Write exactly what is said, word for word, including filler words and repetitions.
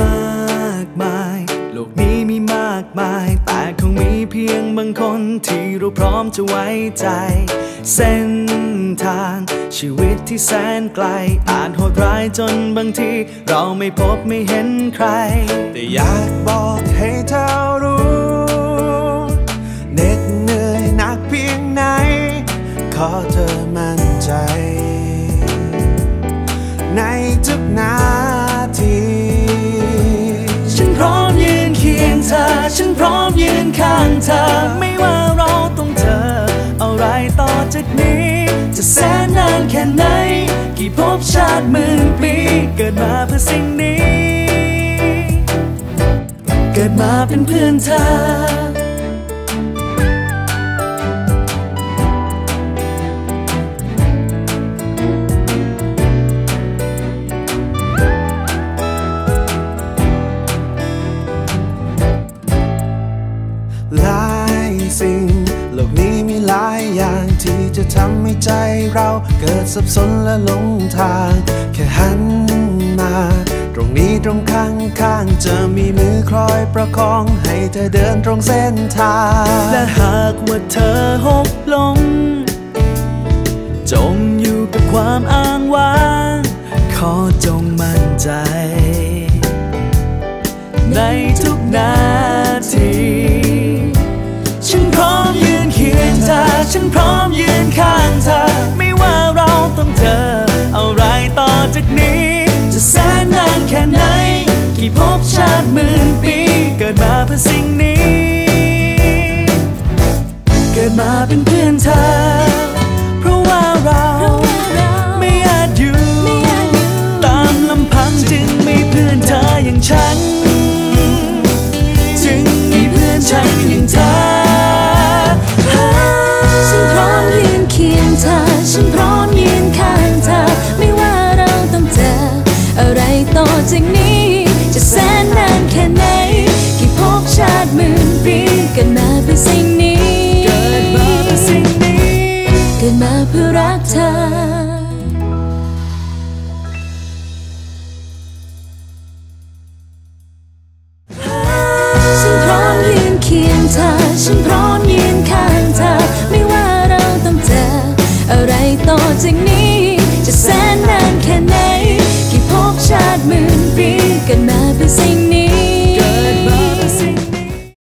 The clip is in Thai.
มากมายโลกนี้มีมากมายแต่คงมีเพียงบางคนที่เราพร้อมจะไว้ใจเส้นทางชีวิตที่แสนไกลอาจโหดร้ายจนบางทีเราไม่พบไม่เห็นใครแต่อยากบอกให้เธอรู้เหน็ดเหนื่อยหนักเพียงไหนขอเธอมั่นใจในทุกนาทีฉันพร้อมยืนเคียงเธอฉันพร้อมยืนข้างเธอไม่ว่าเราต้องเจออะไรต่อจากนี้จะแสนนานแค่ไหนกี่ภพชาติหมื่นปีเกิดมาเพื่อสิ่งนี้เกิดมาเป็นเพื่อนเธอหลายสิ่งโลกนี้มีหลายอย่างที่จะทำให้ใจเราเกิดสับสนและหลงทางแค่หันมาตรงนี้ตรงข้างๆจะมีมือคอยประคองให้เธอเดินตรงเส้นทางและหากว่าเธอหกล้มจมอยู่กับความอ้างว้างขอจงมั่นใจในทุกนาทีฉันพร้อมยืนข้างเธอไม่ว่าเราต้องเจออะไรต่อจากนี้จะแสนนานแค่ไหนกี่ภพชาติหมื่นปีเกิดมาเพื่อสิ่งนี้เกิดมาเป็นเพื่อนเธอเพราะว่าเราไม่อาจอยู่ตามลำพังจึงมีเพื่อนเธออย่างฉันจึงมีเพื่อนฉันอย่างเธอฉันพร้อมยืนข้างเธอไม่ว่าเราต้องเจออะไรต่อจากนี้จะแสนนานแค่ไหนกี่ภพชาติหมื่นปีเกิดมาเพื่อสิ่งนี้เกิดมาเพื่อสิ่งนี้เกิดมาเพื่อรักเธอจากนี้จะแสนนานแค่ไหนกี่ภพชาติหมื่นปี